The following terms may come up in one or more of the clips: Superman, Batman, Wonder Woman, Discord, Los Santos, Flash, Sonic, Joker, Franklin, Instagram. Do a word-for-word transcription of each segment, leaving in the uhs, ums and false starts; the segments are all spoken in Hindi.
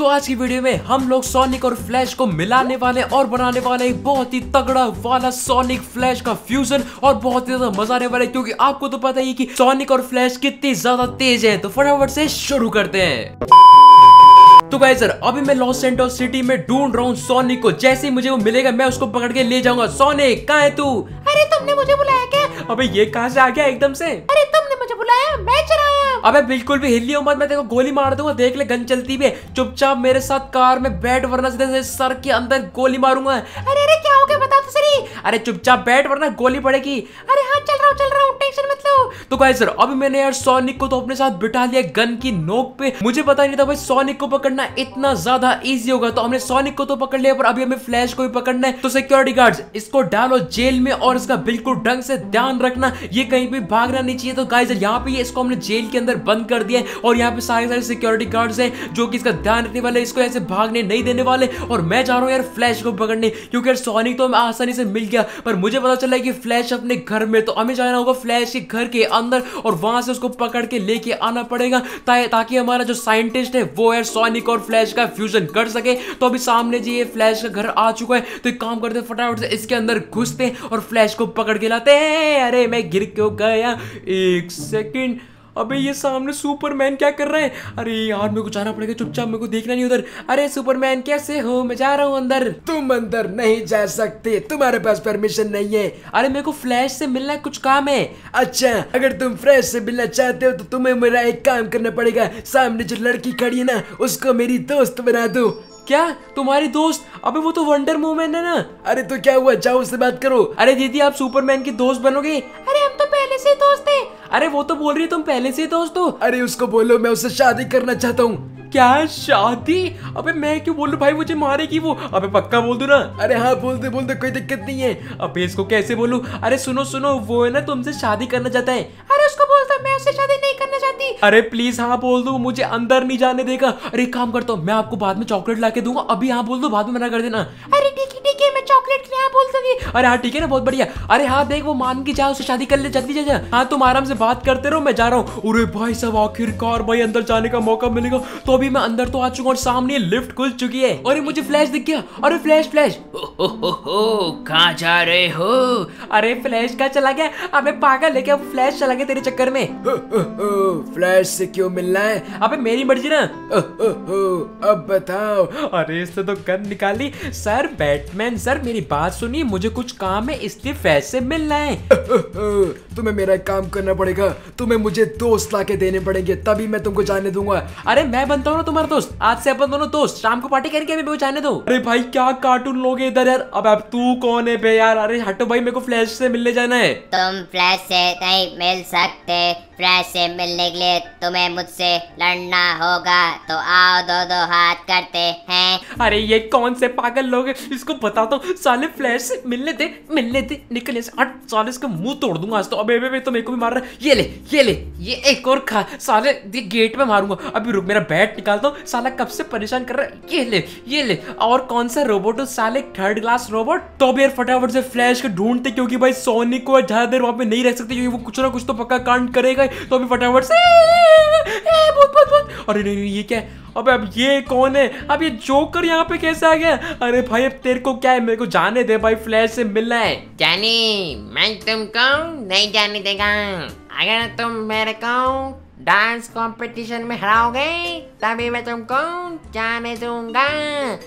तो आज की वीडियो में हम लोग सोनिक और फ्लैश को मिलाने वाले और बनाने वाले एक बहुत ही तगड़ा वाला सोनिक फ्लैश का फ्यूजन और बहुत ही ज्यादा मजा आने वाला है, क्योंकि आपको तो पता ही कि सोनिक और फ्लैश कितनी ज्यादा तेज है। तो फटाफट से शुरू करते हैं। तो गाइस सर, अभी मैं लॉस सैंटोस सिटी में ढूंढ रहा हूँ सोनिक को। जैसे ही मुझे वो मिलेगा मैं उसको पकड़ के ले जाऊंगा। सोनिक कहाँ है तू? अरे तुमने मुझे बुलाया क्या? अबे ये कहाँ से आ गया एकदम से? अरे तुमने मुझे बुलाया? मैं चला आया। अबे बिल्कुल भी हिलियो मत, मैं तेरे को गोली मार दूंगा। देख ले गन चलती भी है। चुपचाप मेरे साथ कार में बैठ, वरना सीधे सर के अंदर गोली मारूंगा। अरे अरे क्या हो गया बता तो सही। अरे चुपचाप बैठ वरना गोली पड़ेगी। अरे हाँ चल रहा हूँ चल रहा हूँ, टेंशन मत लो। तो गाइस सर, अभी मैंने यार सोनिक को तो अपने साथ बिठा लिया गन की नोक पे। मुझे पता नहीं था भाई सोनिक को पकड़ना इतना ज्यादा इजी होगा। तो हमने सोनिक को तो पकड़ लिया, पर अभी हमें फ्लैश को भी पकड़ना है। तो सिक्योरिटी गार्ड्स, इसको डालो जेल में और इसका बिल्कुल ढंग से ध्यान रखना, ये कहीं भी भागना नहीं चाहिए। तो गाइस सर, यहाँ पे इसको हमने जेल के अंदर बंद कर दिया है और यहाँ पे सारे सारे सिक्योरिटी गार्ड्स हैं जो कि इसका ध्यान रखने वाले, इसको ऐसे भागने नहीं देने वाले। और मैं जा रहा हूँ यार फ्लैश को पकड़ने, क्योंकि यार सोनिक तो हमें आसानी से मिल गया, पर मुझे पता चला है कि फ्लैश अपने घर में। तो हमें जाना होगा फ्लैश के घर के अंदर और वहां से उसको पकड़ के लेके आना पड़ेगा, ताकि हमारा जो साइंटिस्ट है वो यार सोनिक और फ्लैश का फ्यूजन कर सके। तो अभी सामने जी ये फ्लैश का घर आ चुका है। तो एक काम करते हैं, फटाफट से इसके अंदर घुसते हैं और फ्लैश को पकड़ के लाते हैं। अरे मैं गिर क्यों गया? एक सेकेंड, अबे ये सामने सुपरमैन क्या कर रहे हैं? अरे यार मेरे को जाना पड़ेगा, चुपचाप मेरे को देखना नहीं उधर। अरे सुपरमैन कैसे हो? मैं जा रहा हूँ अंदर। तुम अंदर नहीं जा सकते, तुम्हारे पास परमिशन नहीं है। अरे मेरे को फ्लैश से मिलना, कुछ काम है। अच्छा अगर तुम फ्लैश से मिलना चाहते हो तो तुम्हें मेरा एक काम करना पड़ेगा। सामने जो लड़की खड़ी है ना, उसको मेरी दोस्त बना दो। क्या तुम्हारी दोस्त? अबे वो तो वंडर वुमन है ना। अरे तो क्या हुआ, जाओ उससे बात करो। अरे दीदी आप सुपरमैन की दोस्त बनोगे? अरे हम तो पहले से दोस्त हैं। अरे वो तो बोल रही है तुम पहले से दोस्त हो। अरे उसको बोलो मैं उससे शादी करना चाहता हूँ। क्या शादी? अबे मैं क्यों बोलूं भाई, मुझे मारेगी वो। अबे पक्का बोल दो ना। अरे हाँ बोल दे बोल दे, कोई दिक्कत नहीं है। अबे इसको कैसे बोलूं? अरे सुनो सुनो, वो है ना तुमसे शादी करना चाहता है। अरे उसको बोलता मैं उससे शादी नहीं करना चाहती। अरे प्लीज हाँ बोल दो, मुझे अंदर नहीं जाने देगा। अरे काम करता हूँ मैं आपको बाद में चॉकलेट ला के दूंगा, अभी हाँ बोल दो, बाद में मना कर देना। अरे ठीक है ठीक है, मैं चॉकलेट के लिए हाँ बोल दूंगी। अरे हाँ ठीक है ना, बहुत बढ़िया। अरे हाँ देख वो मान के जा, उससे शादी कर ले, जल्दी जा। हाँ तुम आराम से बात करते रहो, मैं जा रहा हूँ। अरे भाई साहब आखिरकार भाई अंदर जाने का मौका मिलेगा। तो अभी मैं अंदर तो आ चुका हूँ और सामने लिफ्ट खुल चुकी है। अरे मुझे फ्लैश दिख गया। अरे फ्लैश फ्लैश, हो हो हो कहाँ जा रहे हो? अरे फ्लैश कहाँ चला गया? अबे पागल है क्या, फ्लैश चला गया तेरे चक्कर में। हो हो हो, फ्लैश से क्यों मिलना है? अबे मेरी मर्जी ना। हो हो हो, अब बताओ। अरे इसने तो गन निकाली। सर बैटमैन सर मेरी बात सुनिए, मुझे कुछ काम है इसलिए फ्लैश से मिलना है। हो हो, तुम्हें मेरा काम करना पड़ेगा, तुम्हें मुझे दोस्त ला के देने पड़ेंगे, तभी मैं तुमको जाने दूंगा। अरे मैं बनता हूँ ना तुम्हारा दोस्त, आज से अपन दोनों दोस्त, शाम को पार्टी करके अभी मुझे जाने दो। अरे भाई क्या कार्टून लोगे इधर यार। अब अब तू कौन है बे यार? अरे हटो भाई, मेरे को फ्लैश से मिलने जाना है। तुम फ्लैश से नहीं मिल सकते, फ्लैश से मिलने के लिए तुम्हें मुझसे लड़ना होगा। तो आओ दो दो हाथ करते हैं। अरे ये कौन से पागल लोग है, इसको बताता हूँ, साले फ्लैश से मिलने दे मिलने दे, निकले साले इसका मुंह तोड़ दूंगा आज तो। अबे अबे तो मेरे को भी मार रहा है, ये ले ये ले ये एक और खा, साले गेट में मारूंगा। अभी रुक मेरा बैट निकालता हूँ, साला कब से परेशान कर रहा है। ये ले ये ले, और कौन सा रोबोट हो साले, थर्ड क्लास रोबोट। तो भी यार फटाफट से फ्लैश को ढूंढते, क्योंकि भाई सोनिक को ज्यादा देर वहाँ पे नहीं रह सकते, क्योंकि वो कुछ ना कुछ तो पक्का कांड करेगा। तो अभी फटाफट से ए, बहुत, बहुत, बहुत। अरे नहीं ये क्या है? अबे अब ये कौन है? अब ये जोकर यहाँ पे कैसे आ गया? अरे भाई अब तेरे को क्या है, मेरे को जाने दे भाई, फ्लैश से मिलना है। जानी मैं तुमको नहीं जाने देगा। अगर तुम मेरे को डांस कंपटीशन में हराओगे तभी मैं तुमको जाने दूंगा।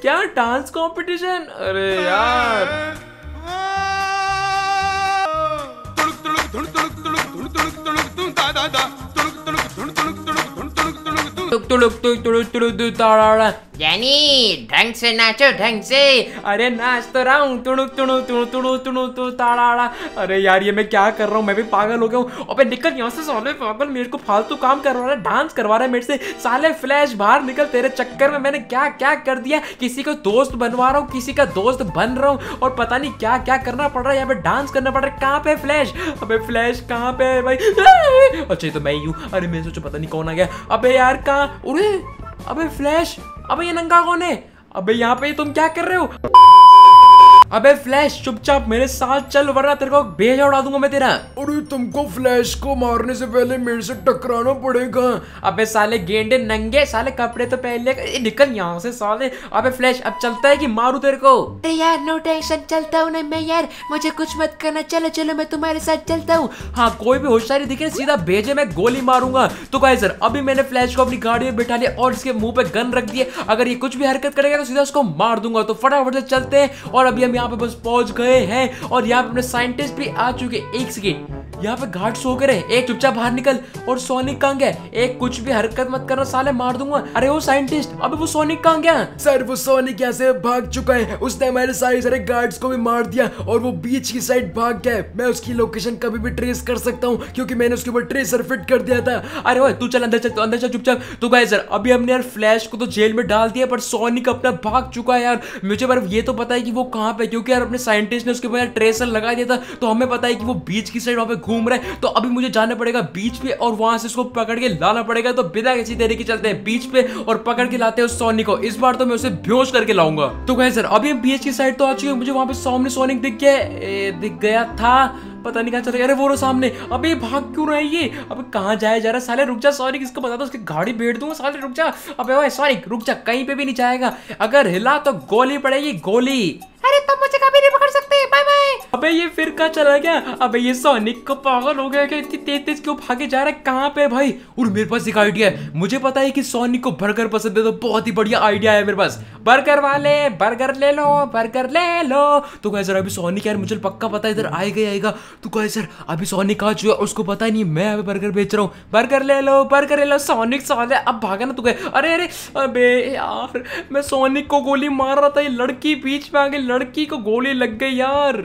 क्या डांस कंपटीशन? अरे यार तुड़क तुड़क धुन तुड़क तुड़क धुन तुड़क तुड़क तुम दादा दा तुड़क तुड़क धुन तुड़क तुड़क धुन तुड़क तुड़क तुम तुड़क तुड़क तुड़क तुड़क तुड़क तुड़क ताड़ा। जानी ढंग से नाचो ढंग से। अरे नाच तो रहा हूँ, तुड़ुक तुड़ुक तुड़ुक तुड़ुक तुड़ुक तुड़ुक ताड़ा। अरे यार ये मैं क्या कर रहा हूँ, मैं भी पागल हो गया हूँ। अबे निकल यहाँ से साले पागल, मेरे को फालतू काम करवा रहा है, डांस करवा रहा है मेरे से। साले फ्लैश बाहर निकल, तेरे चक्कर में मैंने क्या क्या कर दिया। किसी को दोस्त बनवा रहा हूँ, किसी का दोस्त बन रहा हूँ, और पता नहीं क्या क्या करना पड़ रहा है। यहाँ पे डांस करना पड़ रहा है। कहाँ पे फ्लैश? अबे फ्लैश कहाँ पे है भाई? अच्छा तो मैं ही हूँ। अरे मैं सोचो पता नहीं कौन आ गया। अबे यार कहाँ? अरे अबे फ्लैश, अबे ये नंगा कौन है? अबे यहाँ पे तुम क्या कर रहे हो? अबे फ्लैश चुपचाप मेरे साथ चल वरना तेरे को भेजा उड़ा दूंगा मैं तेरा। अरे तुमको फ्लैश को मारने से पहले मेरे से टकराना पड़ेगा। अबे साले गेंडे नंगे, साले कपड़े तो पहले, निकल यहाँ से साले। अबे फ्लैश अब चलता है कि मारू तेरे को? अरे यार नो टेंशन, चलता हूँ ना मैं यार, मुझे कुछ मत करना, चलो चलो मैं तुम्हारे साथ चलता हूँ। हाँ कोई भी होशियारी दिखे सीधा भेजे, मैं गोली मारूंगा। तो गाइस सर अभी मैंने फ्लैश को अपनी गाड़ी में बिठा लिया और इसके मुंह पे गन रख दिए, अगर ये कुछ भी हरकत करेगा तो सीधा उसको मार दूंगा। तो फटाफट से चलते हैं और अभी हम यहाँ पे बस पहुंच गए हैं और यहाँ पे अपने साइंटिस्ट भी आ चुके। एक सेकेंड, यहाँ पे घाट सो कर रहे, एक चुपचाप बाहर निकल। और सोनिक कहाँ गया? एक कुछ भी हरकत मत करना साले, मार दूंगा। अरे वो साइंटिस्ट, अबे वो सोनिक कहाँ गया? सर वो सोनिक यहाँ से भाग चुका है, उसने हमारे सारे सारे गार्ड्स को भी मार दिया और वो बीच की साइड भाग गया है। मैं उसकी लोकेशन कभी भी ट्रेस कर सकता हूँ क्योंकि मैंने उसके ऊपर ट्रेसर फिट कर दिया था। अरे वो तू चल अंदर चल, अंदर चल चुपचाप। तो गाइस सर अभी हमने यार फ्लैश को तो जेल में डाल दिया पर सोनिक अपना भाग चुका है यार। मुझे पर ये तो पता है कि वो कहाँ पे, क्योंकि यार अपने साइंटिस्ट ने उसके ऊपर ट्रेसर लगा दिया था तो हमें पता है कि वो बीच की साइड वहाँ पे घूम रहा है। तो अभी मुझे जाना पड़ेगा बीच पे और वहां से उसको पकड़ के लाना पड़ेगा। तो बिना किसी तरीके चलते हैं बीच पे और पकड़ के लाते हैं उस सोनिक को। इस बार तो मैं उसे बेहोश करके लाऊंगा। तो गाइस सर अभी हम बीच की साइड तो आ चुके हैं, मुझे वहां पे सामने सोनिक दिख गया, दिख गया था, पता नहीं कहाँ चला गया। अरे वो रो सामने, अबे भाग क्यों रहा है ये, अबे कहाँ जाया जा रहा है? साले रुक जा सॉरी, किसको बता दो उसकी गाड़ी बैठ दूंगा, साले रुक जा। अबे भाई सॉरी रुक जा, कहीं पे भी नहीं जाएगा, अगर हिला तो गोली पड़ेगी गोली। अरे तुम मुझे कभी नहीं पकड़ सकते, बाय बाय। अबे ये फिर कहाँ चला गया? अबे ये सोनिक को पागल हो गया क्या, इतनी तेज तेज क्यों भागे जा रहा है, कहाँ पे भाई? और मेरे पास एक आइडिया है, मुझे पता है कि सोनिक को बर्गर पसंद है, तो बहुत ही बढ़िया आइडिया है मेरे पास। बर्गर वाले बर्गर ले लो, बर्गर ले लो। तो गाइस सर अभी सोनिक यार मुझे पक्का पता है इधर आएगा आएगा। तो गाइस सर अभी सोनिक आ चुका, उसको पता नहीं मैं अभी बर्गर बेच रहा हूँ। बर्गर ले लो बर्गर ले लो, सोनिक साले अब भागा ना तू गए। अरे अरे अबे यार मैं सोनिक को गोली मार रहा था, ये लड़की बीच में आ गई, लड़की को गोली लग गई यार।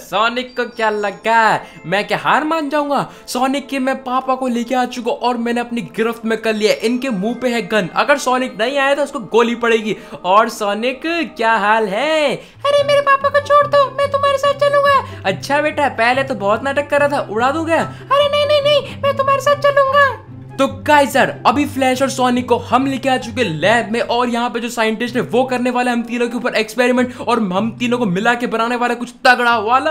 सोनिक को क्या लगा मैं क्या हार मान जाऊंगा? सोनिक के मैं पापा को लेके आ चुका और मैंने अपनी गिरफ्त में कर लिया, इनके मुंह पे है गन, अगर सोनिक नहीं आया तो उसको गोली पड़ेगी। और सोनिक क्या हाल है? अरे मेरे पापा को छोड़ दो, मैं तुम्हारे साथ चलूंगा। अच्छा बेटा, पहले तो बहुत नाटक कर रहा था, उड़ा दूंगा। अरे नहीं नहीं नहीं, मैं तुम्हारे साथ चलूंगा। तो गाइस सर अभी फ्लैश और सोनिक को हम लेके आ चुके लैब में और यहाँ पे जो साइंटिस्ट है वो करने वाला हम तीनों के ऊपर एक्सपेरिमेंट और हम तीनों को मिला के बनाने वाला कुछ तगड़ा वाला।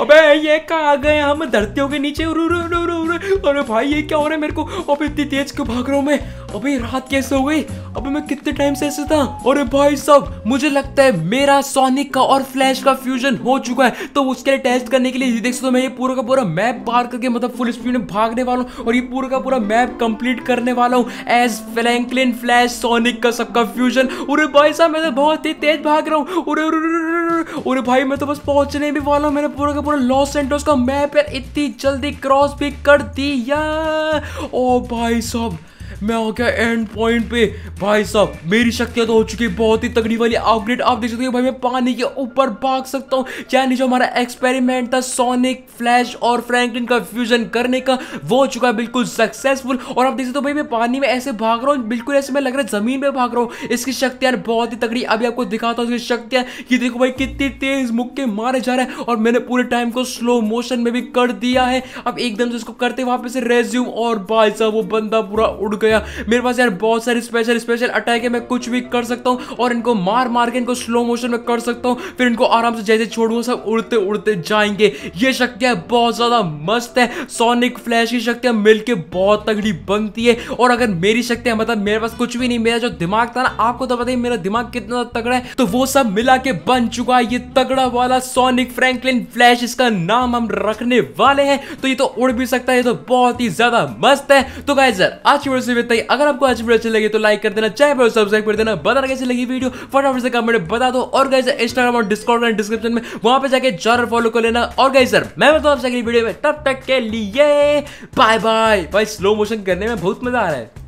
अबे ये कहाँ गए हम, धरती के नीचे। अरे भाई ये क्या हो रहा है मेरे को, अबे इतनी तेज क्यों भाग रहा हूँ मैं, अबे रात कैसे हो गई, अबे मैं कितने टाइम से ऐसे था। अरे भाई साहब मुझे लगता है मेरा सोनिक का और फ्लैश का फ्यूजन हो चुका है, तो उसके लिए टेस्ट करने के लिए देख सकते हो मैं ये पूरा का पूरा मैप पार करके मतलब फुल स्पीड में भागने वाला हूँ और ये पूरा का पूरा मैप कंप्लीट करने वाला हूँ एज फ्रैंकलिन फ्लैश सोनिक का सबका फ्यूजन। अरे भाई साहब मैं तो बहुत ही तेज भाग रहा हूँ। अरे भाई मैं तो बस पहुंचने भी वाला हूँ, मैंने पूरा का पूरा लॉस सैंटोस का मैप यार इतनी जल्दी क्रॉस भी कर दिया। ओ भाई साहब मैं हो गया एंड पॉइंट पे। भाई साहब मेरी शक्तियाँ तो हो चुकी है बहुत ही तगड़ी वाली अपग्रेड, आप देख सकते हो भाई मैं पानी के ऊपर भाग सकता हूँ। यानी जो हमारा एक्सपेरिमेंट था सोनिक फ्लैश और फ्रैंकलिन का फ्यूजन करने का वो हो चुका है बिल्कुल सक्सेसफुल। और आप देख सकते हो भाई मैं पानी में ऐसे भाग रहा हूँ, बिल्कुल ऐसे मैं लग रहा है जमीन में भाग रहा हूँ। इसकी शक्तियाँ बहुत ही तगड़ी, अभी आपको दिखाता हूँ इसकी शक्तियाँ कि देखो भाई कितनी तेज मुक्के मारे जा रहे हैं और मैंने पूरे टाइम को स्लो मोशन में भी कर दिया है। अब एकदम से इसको करते वापस रेज्यूम और भाई साहब वो बंदा पूरा उड़ गया। मेरे पास यार बहुत सारे स्पेशल स्पेशल अटैक है, मैं कुछ भी कर सकता हूँ और इनको मार मार के इनको स्लो मोशन में कर सकता हूँ, फिर इनको आराम से जैसे छोड़ूंगा सब उड़ते उड़ते जाएंगे। ये शक्तियाँ बहुत ज़्यादा मस्त है, सोनिक फ्लैश की शक्तियाँ मिलके बहुत तगड़ी बनती है। और अगर मेरी शक्तियाँ मतलब मेरे पास कुछ भी नहीं, मेरा जो दिमाग था ना आपको तो पता ही मेरा दिमाग कितना तगड़ा है, तो वो सब मिला के बन चुका है ये तगड़ा वाला सोनिक फ्रैंकलिन फ्लैश, इसका नाम हम रखने वाले हैं। तो ये तो उड़ भी सकता है, ये तो बहुत ही ज्यादा मस्त है। तो गाइस सर आज की बताइए, अगर आपको आज वीडियो अच्छी लगी तो लाइक कर देना, चैनल पर सब्सक्राइब कर देना, बताना कैसी लगी वीडियो फटाफट से कमेंट में बता दो। और गाइस इंस्टाग्राम और डिस्कॉर्ड का डिस्क्रिप्शन में वहां पे जाके जरूर फॉलो कर लेना। और गाइस सर मैं मिलता हूं आपसे अगली वीडियो में, तब तक के लिए बाय बाय। भाई स्लो मोशन करने में बहुत मजा आ रहा है।